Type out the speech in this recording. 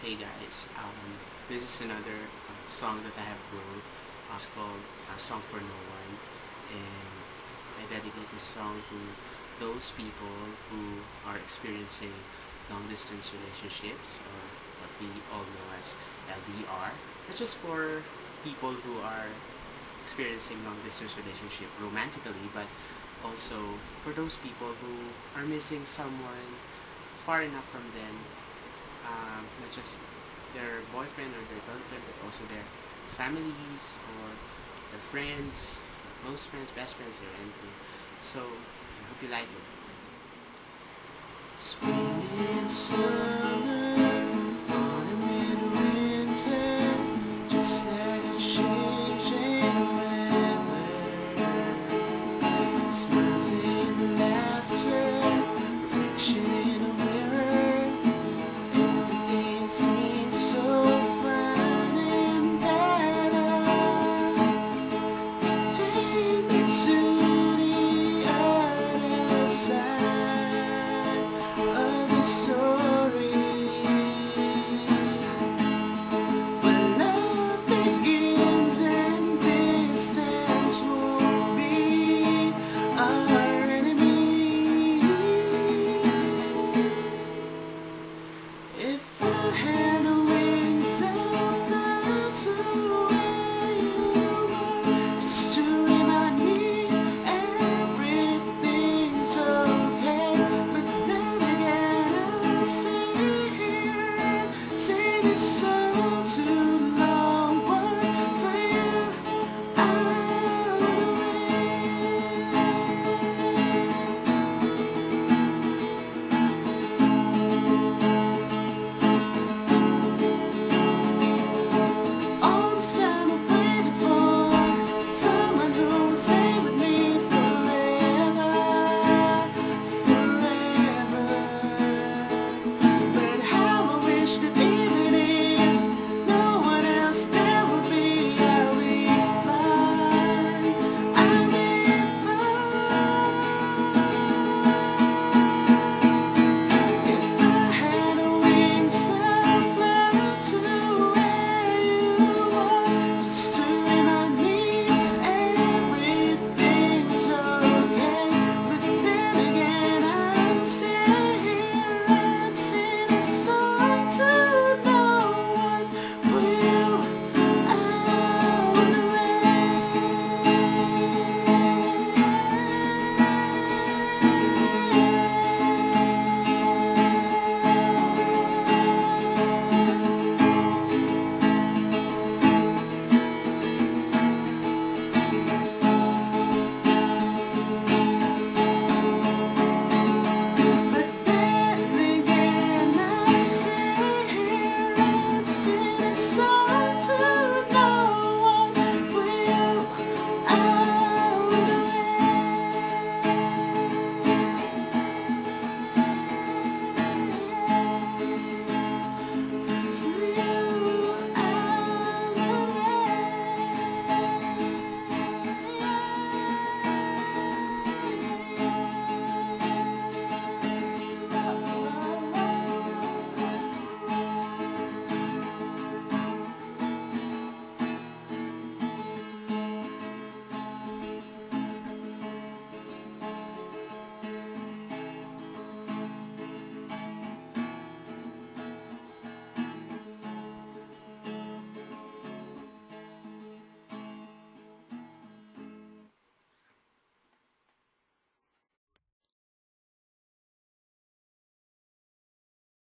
Hey guys, this is another song that I have wrote. It's called A Song for No One, and I dedicate this song to those people who are experiencing long-distance relationships, or what we all know as LDR. Not just for people who are experiencing long-distance relationship romantically, but also for those people who are missing someone far enough from them, not just their boyfriend or their girlfriend, but also their families or their friends, close friends, best friends, or anything. So, I hope you like it. Spring and summer, autumn and winter, just like a changing weather. Smiles and laughter, reflection in a